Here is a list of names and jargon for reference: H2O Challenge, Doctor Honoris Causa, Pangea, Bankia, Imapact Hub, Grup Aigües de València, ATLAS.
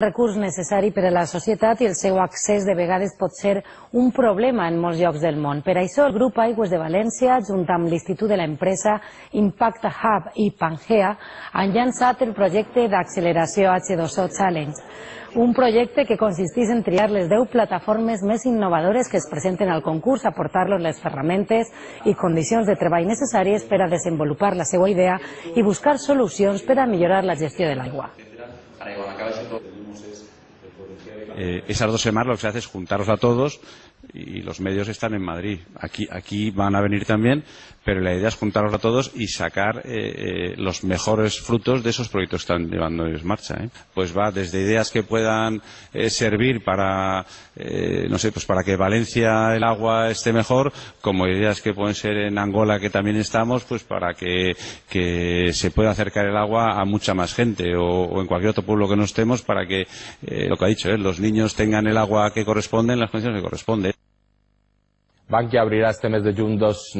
Recurs necessari per a la societat i el seu accés de vegades pot ser un problema en molts llocs del món. Per això el Grup Aigües de València, junt amb l'Institut de la Empresa Impact Hub i Pangea, han llançat el projecte d'acceleració H2O Challenge. Un projecte que consistís en triar les 10 plataformes més innovadores que es presenten al concurs, aportar-los les ferramentes i condicions de treball necessàries per a desenvolupar la seva idea i buscar solucions per a millorar la gestió de l'aigua. Esas dos semanas lo que se hace es juntaros a todos y los medios están en Madrid. Aquí van a venir también, pero la idea es juntaros a todos y sacar los mejores frutos de esos proyectos que están llevando en marcha, ¿eh? Pues va desde ideas que puedan servir para, no sé, pues para que Valencia el agua esté mejor, como ideas que pueden ser en Angola, que también estamos, pues para que se pueda acercar el agua a mucha más gente o en cualquier otro pueblo que no estemos para que, lo que ha dicho, los niños tengan el agua que corresponde en las condiciones que corresponde. Bankia abrirá este mes de junio dos